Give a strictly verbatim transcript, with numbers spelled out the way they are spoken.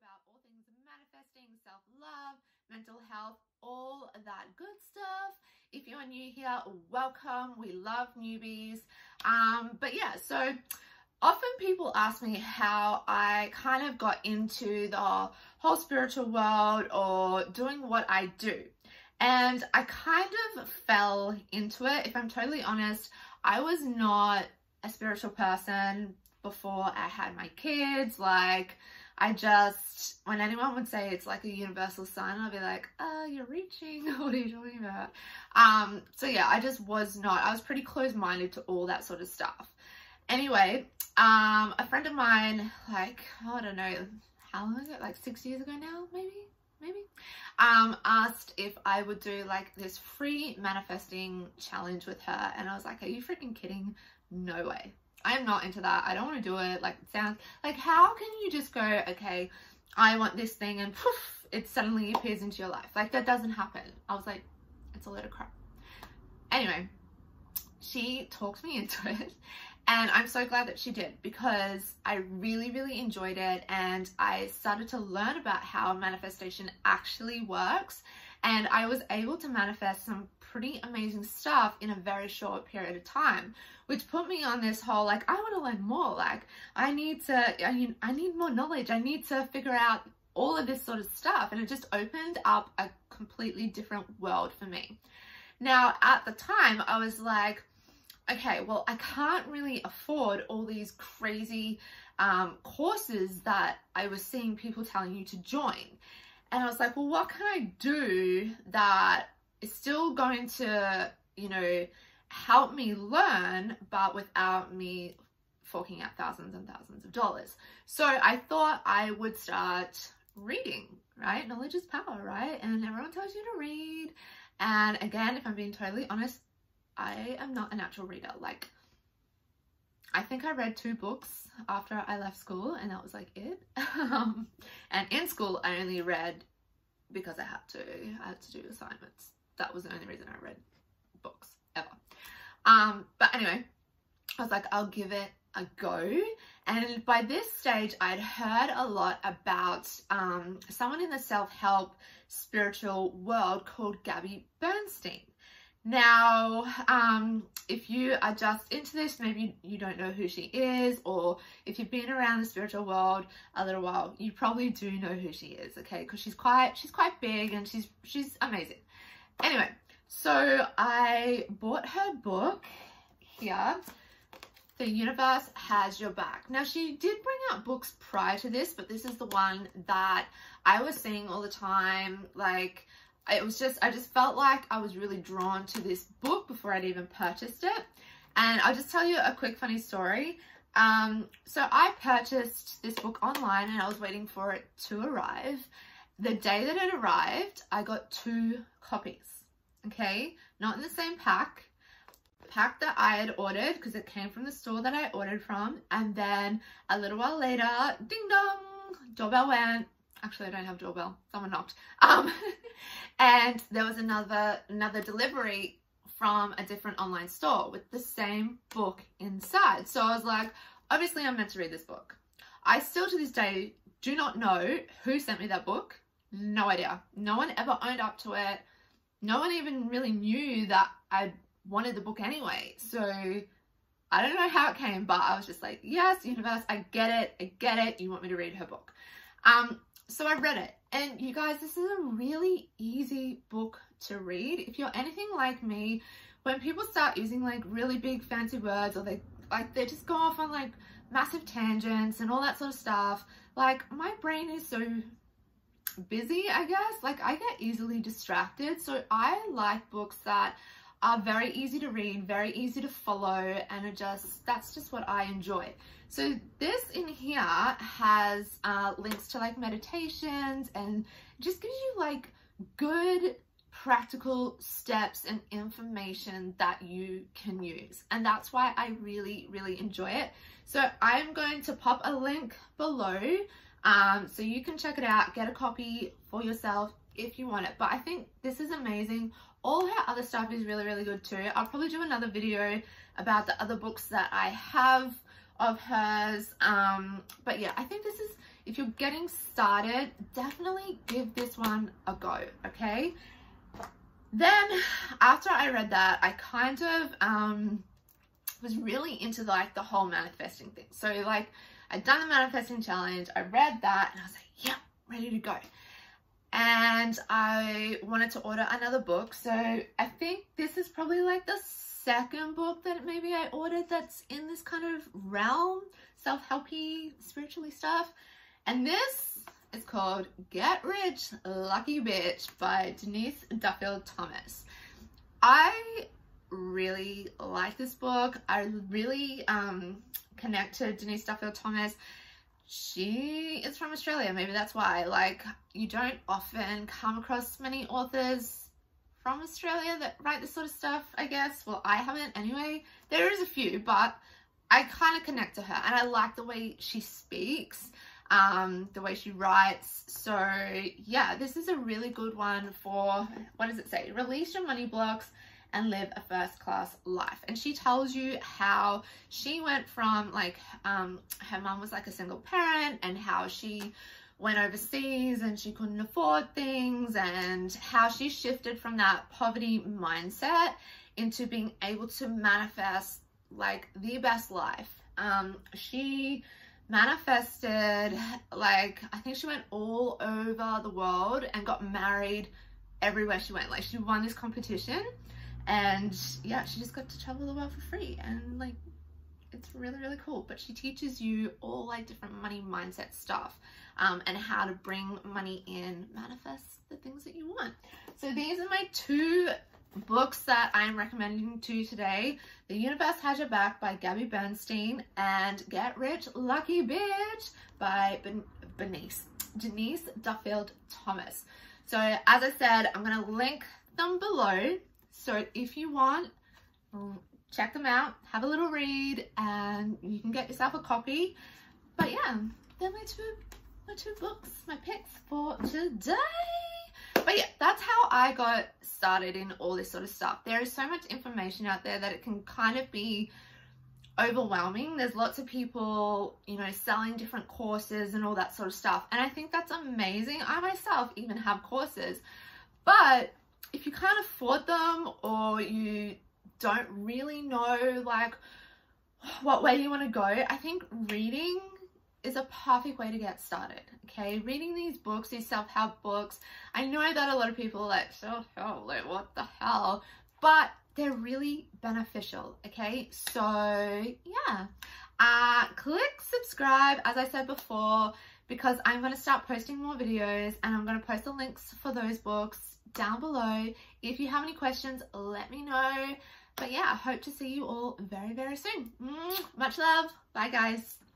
about all things manifesting, self-love, mental health, all that good stuff. If you're new here, welcome. We love newbies. Um, but yeah, so often people ask me how I kind of got into the whole spiritual world or doing what I do. And I kind of fell into it. If I'm totally honest, I was not a spiritual person before I had my kids. Like, I just, when anyone would say it's like a universal sign, I'll be like, oh, you're reaching, what are you talking about? Um, so yeah, I just was not, I was pretty close-minded to all that sort of stuff. Anyway, um, a friend of mine, like, I don't know, how long ago, like six years ago now, maybe, maybe, um, asked if I would do like this free manifesting challenge with her. And I was like, are you freaking kidding? No way. I am not into that. I don't want to do it. Like, it sounds like, how can you just go, okay, I want this thing, and poof, it suddenly appears into your life? Like, that doesn't happen. I was like, it's a load of crap. Anyway, she talked me into it, and I'm so glad that she did, because I really, really enjoyed it, and I started to learn about how manifestation actually works, and I was able to manifest some pretty amazing stuff in a very short period of time, which put me on this whole, like, I want to learn more. Like, I need to, I mean, I need more knowledge. I need to figure out all of this sort of stuff. And it just opened up a completely different world for me. Now, at the time, I was like, okay, well, I can't really afford all these crazy um, courses that I was seeing people telling you to join. And I was like, well, what can I do that is still going to, you know, help me learn, but without me forking out thousands and thousands of dollars? So I thought I would start reading, right? Knowledge is power, right? And everyone tells you to read. And again, if I'm being totally honest, I am not a natural reader. Like, I think I read two books after I left school, and that was like it. um, and in school, I only read because I had to, I had to do assignments. That was the only reason I read books ever. Um, but anyway, I was like, I'll give it a go. And by this stage, I'd heard a lot about um, someone in the self-help spiritual world called Gabby Bernstein. Now, um, if you are just into this, maybe you don't know who she is, or if you've been around the spiritual world a little while, you probably do know who she is, okay? Because she's quite, she's quite big, and she's, she's amazing. Anyway, so I bought her book here, The Universe Has Your Back. Now, she did bring out books prior to this, but this is the one that I was seeing all the time, like, it was just, I just felt like I was really drawn to this book before I'd even purchased it. And I'll just tell you a quick funny story. Um, so I purchased this book online, and I was waiting for it to arrive. The day that it arrived, I got two copies, okay? Not in the same pack. The pack that I had ordered, because it came from the store that I ordered from. And then a little while later, ding dong, doorbell went. Actually, I don't have a doorbell. Someone knocked. Um, and there was another another delivery from a different online store with the same book inside. So I was like, obviously, I'm meant to read this book. I still, to this day, do not know who sent me that book. No idea. No one ever owned up to it. No one even really knew that I wanted the book anyway. So I don't know how it came, but I was just like, yes, universe, I get it. I get it. You want me to read her book. Um... So I read it, and you guys, this is a really easy book to read. If you're anything like me, when people start using like really big fancy words, or they like they just go off on like massive tangents and all that sort of stuff, like my brain is so busy, I guess, like I get easily distracted. So I like books that are very easy to read, very easy to follow, and are just, that's just what I enjoy. So this in here has uh, links to like meditations, and just gives you like good practical steps and information that you can use. And that's why I really, really enjoy it. So I'm going to pop a link below um, so you can check it out, get a copy for yourself if you want it. But I think this is amazing. All her other stuff is really, really good too. I'll probably do another video about the other books that I have of hers. Um, but yeah, I think this is, if you're getting started, definitely give this one a go, okay? Then after I read that, I kind of um was really into like the whole manifesting thing. So like I'd done the manifesting challenge, I read that, and I was like, yep, yeah, ready to go. And I wanted to order another book. So I think this is probably like the second book that maybe I ordered that's in this kind of realm, self-helpy, spiritually stuff. And this is called Get Rich, Lucky Bitch by Denise Duffield-Thomas. I really like this book. I really um, connect to Denise Duffield-Thomas. She is from Australia, maybe that's why. Like, you don't often come across many authors from Australia that write this sort of stuff, I guess. Well, I haven't anyway. There is a few, but I kind of connect to her, and I like the way she speaks, um, the way she writes. So yeah, this is a really good one for, what does it say? Release your money blocks and live a first-class life. And she tells you how she went from like um her mom was like a single parent, and how she went overseas and she couldn't afford things, and how she shifted from that poverty mindset into being able to manifest like the best life. Um she manifested, like, I think she went all over the world and got married everywhere she went. Like, she won this competition. And yeah, she just got to travel the world for free, and like, it's really, really cool. But she teaches you all like different money mindset stuff, um, and how to bring money in, manifest the things that you want. So these are my two books that I'm recommending to you today. The Universe Has Your Back by Gabby Bernstein, and Get Rich, Lucky Bitch by ben Denise, Denise Duffield-Thomas. So as I said, I'm going to link them below. So if you want, check them out, have a little read, and you can get yourself a copy. But yeah, they're my two, my two books, my picks for today. But yeah, that's how I got started in all this sort of stuff. There is so much information out there that it can kind of be overwhelming. There's lots of people, you know, selling different courses and all that sort of stuff. And I think that's amazing. I myself even have courses, but if you can't afford them, or you don't really know like what way you want to go, I think reading is a perfect way to get started, okay? Reading these books, these self-help books. I know that a lot of people are like, self-help, like what the hell? But they're really beneficial, okay? So yeah, uh, click subscribe, as I said before, because I'm going to start posting more videos, and I'm going to post the links for those books down below. If you have any questions, let me know. But yeah, I hope to see you all very, very soon. Much love. Bye guys.